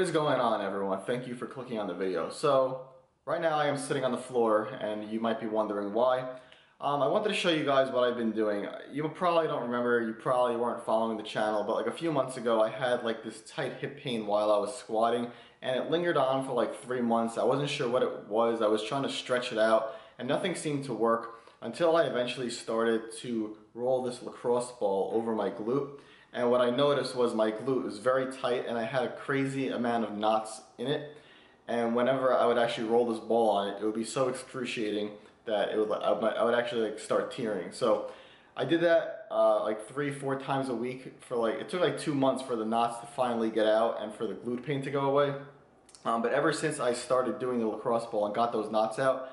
What is going on, everyone? Thank you for clicking on the video. So right now I am sitting on the floor and you might be wondering why. I wanted to show you guys what I've been doing. You probably don't remember, you probably weren't following the channel, but like a few months ago I had like this tight hip pain while I was squatting and it lingered on for like 3 months. I wasn't sure what it was. I was trying to stretch it out and nothing seemed to work until I eventually started to roll this lacrosse ball over my glute. And what I noticed was my glute was very tight and I had a crazy amount of knots in it, and whenever I would actually roll this ball on it, it would be so excruciating that I would actually like start tearing. So I did that like 3-4 times a week for like, it took like 2 months for the knots to finally get out and for the glute pain to go away, but ever since I started doing the lacrosse ball and got those knots out,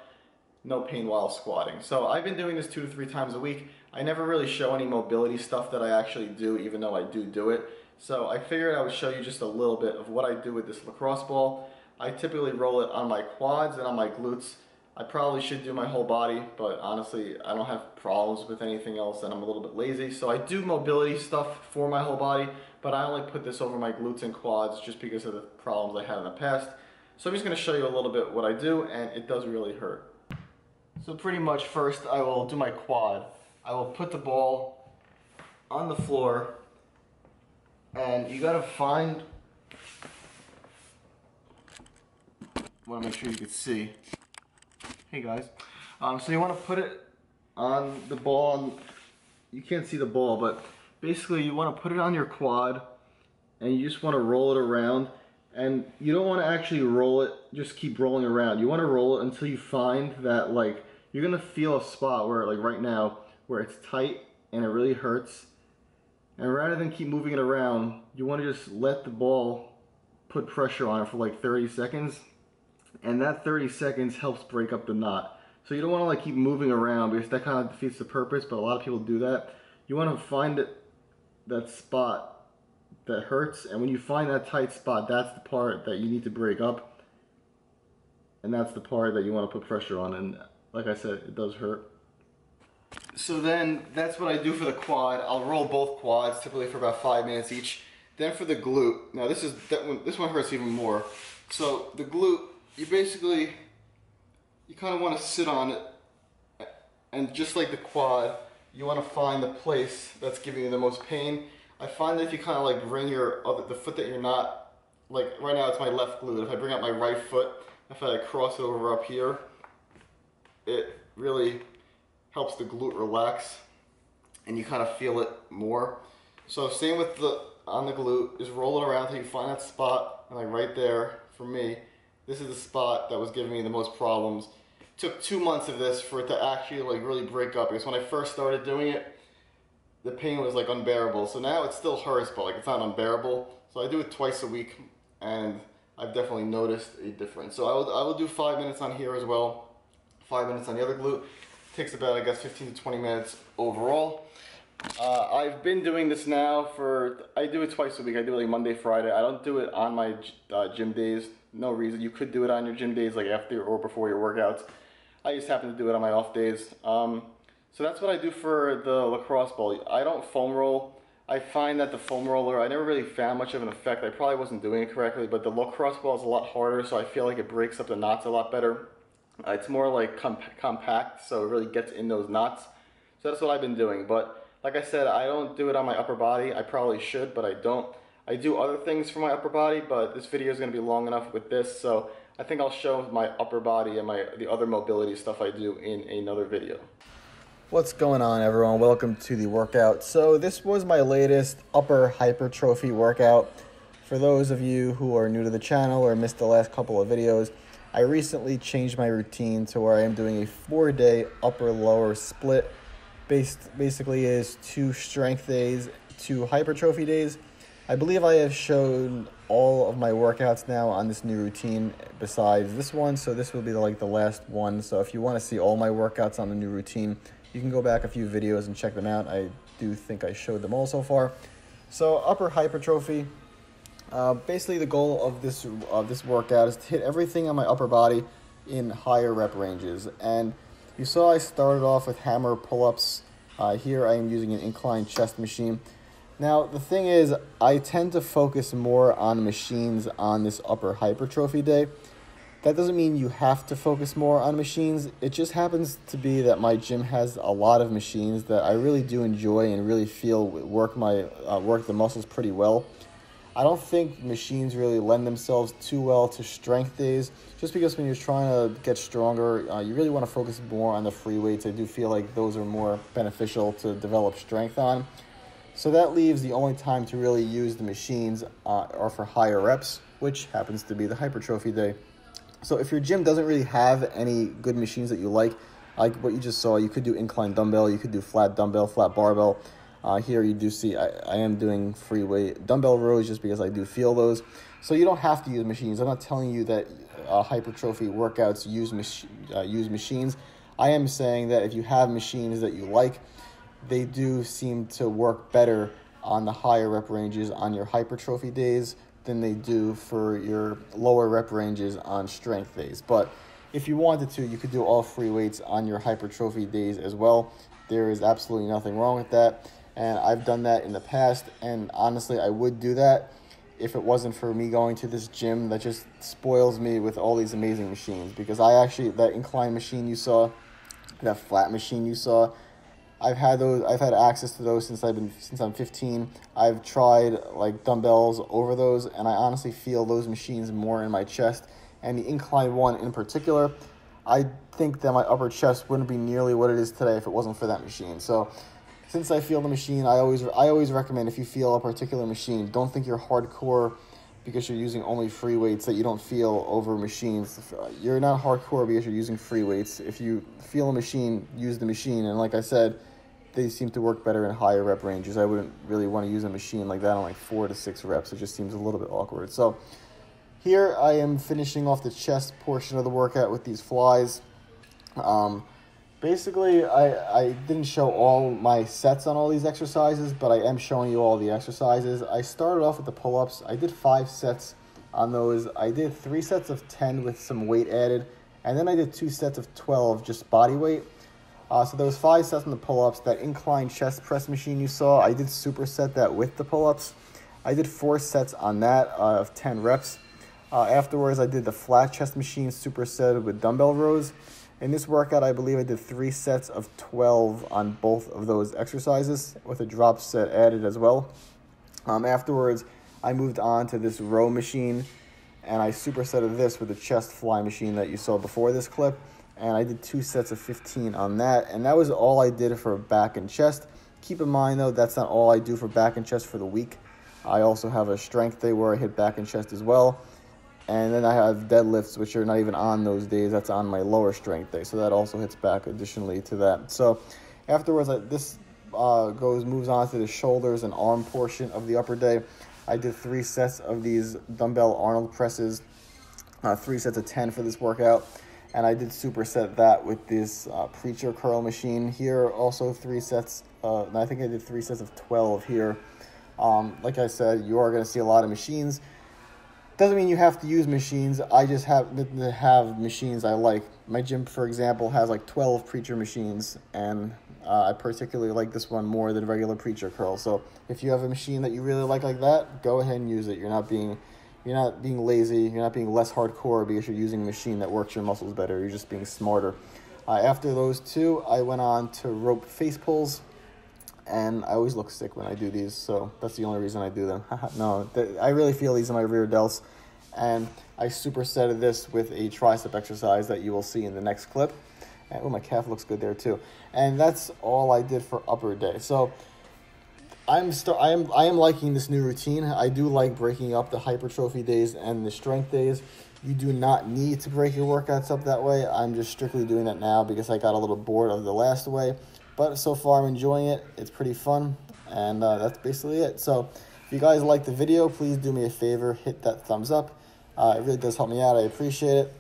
no pain while squatting. So I've been doing this 2 to 3 times a week. I never really show any mobility stuff that I actually do, even though I do it. So I figured I would show you just a little bit of what I do with this lacrosse ball. I typically roll it on my quads and on my glutes. I probably should do my whole body, but honestly, I don't have problems with anything else and I'm a little bit lazy. So I do mobility stuff for my whole body, but I only put this over my glutes and quads just because of the problems I had in the past. So I'm just gonna show you a little bit what I do, and it does really hurt. So pretty much first I will do my quad. I will put the ball on the floor and you gotta find, wanna make sure you can see. Hey guys. So you wanna put it on the ball, you can't see the ball, but basically you wanna put it on your quad and you just wanna roll it around, and you don't wanna actually roll it, just keep rolling around. You wanna roll it until you find that like, you're gonna feel a spot where like right now, where it's tight and it really hurts, and rather than keep moving it around, you want to just let the ball put pressure on it for like 30 seconds, and that 30 seconds helps break up the knot. So you don't want to like keep moving around because that kind of defeats the purpose, but a lot of people do that. You want to find it, that spot that hurts, and when you find that tight spot, that's the part that you need to break up, and that's the part that you want to put pressure on, and like I said, it does hurt. So then that's what I do for the quad. I'll roll both quads typically for about 5 minutes each. Then for the glute, now this one hurts even more. So the glute, you basically, you kind of want to sit on it, and just like the quad, you want to find the place that's giving you the most pain. I find that if you kind of like bring the foot that you're not, like right now it's my left glute. If I bring out my right foot, if I cross it over up here, it really helps the glute relax and you kind of feel it more. So same with on the glute, just roll it around until you find that spot, and like right there for me, this is the spot that was giving me the most problems. It took 2 months of this for it to actually like really break up, because when I first started doing it, the pain was like unbearable. So now it still hurts, but like it's not unbearable. So I do it twice a week and I've definitely noticed a difference. So I will do 5 minutes on here as well, 5 minutes on the other glute. Takes about, I guess, 15 to 20 minutes overall. I've been doing this now for, I do it twice a week. I do it like Monday, Friday. I don't do it on my gym days. No reason. You could do it on your gym days, like after or before your workouts. I just happen to do it on my off days. So that's what I do for the lacrosse ball. I don't foam roll. I find that the foam roller, I never really found much of an effect. I probably wasn't doing it correctly, but the lacrosse ball is a lot harder, so I feel like it breaks up the knots a lot better. It's more like compact, so it really gets in those knots. So that's what I've been doing, but like I said, I don't do it on my upper body. I probably should, but I don't. I do other things for my upper body, but this video is going to be long enough with this, so I think I'll show my upper body and the other mobility stuff I do in another video. What's going on, everyone? Welcome to the workout. So this was my latest upper hypertrophy workout. For those of you who are new to the channel or missed the last couple of videos, I recently changed my routine to where I am doing a 4-day upper-lower split. Basically is 2 strength days, 2 hypertrophy days. I believe I have shown all of my workouts now on this new routine besides this one, so this will be like the last one. So if you want to see all my workouts on the new routine, you can go back a few videos and check them out. I do think I showed them all so far. So upper hypertrophy. Basically the goal of this workout is to hit everything on my upper body in higher rep ranges, and you saw I started off with hammer pull-ups. Here I am using an incline chest machine. Now, the thing is, I tend to focus more on machines on this upper hypertrophy day. That doesn't mean you have to focus more on machines. It just happens to be that my gym has a lot of machines that I really do enjoy and really feel work the muscles pretty well. I don't think machines really lend themselves too well to strength days, just because when you're trying to get stronger, you really want to focus more on the free weights. I do feel like those are more beneficial to develop strength on. So that leaves the only time to really use the machines are for higher reps, which happens to be the hypertrophy day. So if your gym doesn't really have any good machines that you like what you just saw, you could do incline dumbbell, you could do flat dumbbell, flat barbell. Here you do see I am doing free weight dumbbell rows just because I do feel those. So you don't have to use machines. I'm not telling you that hypertrophy workouts use machines. I am saying that if you have machines that you like, they do seem to work better on the higher rep ranges on your hypertrophy days than they do for your lower rep ranges on strength days. But if you wanted to, you could do all free weights on your hypertrophy days as well. There is absolutely nothing wrong with that. And I've done that in the past. And honestly, I would do that if it wasn't for me going to this gym that just spoils me with all these amazing machines. Because I actually, that incline machine you saw, that flat machine you saw, I've had those. I've had access to those since I'm 15. I've tried like dumbbells over those, and I honestly feel those machines more in my chest. And the incline one in particular, I think that my upper chest wouldn't be nearly what it is today if it wasn't for that machine. So, since I feel the machine, I always recommend if you feel a particular machine, don't think you're hardcore because you're using only free weights that you don't feel over machines. You're not hardcore because you're using free weights. If you feel a machine, use the machine. And like I said, they seem to work better in higher rep ranges. I wouldn't really want to use a machine like that on like 4 to 6 reps. It just seems a little bit awkward. So here I am finishing off the chest portion of the workout with these flies. Basically, I didn't show all my sets on all these exercises, but I am showing you all the exercises. I started off with the pull-ups. I did 5 sets on those. I did 3 sets of 10 with some weight added, and then I did 2 sets of 12, just body weight. So those 5 sets on the pull-ups, that incline chest press machine you saw, I did superset that with the pull-ups. I did 4 sets on that of 10 reps. Afterwards, I did the flat chest machine superset with dumbbell rows. In this workout, I believe I did 3 sets of 12 on both of those exercises with a drop set added as well. Afterwards, I moved on to this row machine, and I supersetted this with the chest fly machine that you saw before this clip. And I did 2 sets of 15 on that, and that was all I did for back and chest. Keep in mind, though, that's not all I do for back and chest for the week. I also have a strength day where I hit back and chest as well. And then I have deadlifts, which are not even on those days. That's on my lower strength day. So that also hits back additionally to that. So afterwards, this moves on to the shoulders and arm portion of the upper day. I did 3 sets of these dumbbell Arnold presses, 3 sets of 10 for this workout. And I did superset that with this preacher curl machine here. Also 3 sets, I think I did 3 sets of 12 here. Like I said, you are going to see a lot of machines. Doesn't mean you have to use machines. I just happen to have machines I like. My gym, for example, has like 12 preacher machines, and I particularly like this one more than regular preacher curl. So if you have a machine that you really like that, go ahead and use it. You're not being lazy. You're not being less hardcore because you're using a machine that works your muscles better. You're just being smarter. After those 2, I went on to rope face pulls. And I always look sick when I do these, so that's the only reason I do them. No, I really feel these in my rear delts. And I supersetted this with a tricep exercise that you will see in the next clip. And, oh, my calf looks good there, too. And that's all I did for upper day. So I am liking this new routine. I do like breaking up the hypertrophy days and the strength days. You do not need to break your workouts up that way. I'm just strictly doing that now because I got a little bored of the last way. But so far, I'm enjoying it. It's pretty fun, and that's basically it. So if you guys liked the video, please do me a favor. Hit that thumbs up. It really does help me out. I appreciate it.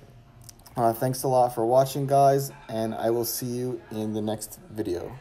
Thanks a lot for watching, guys, and I will see you in the next video.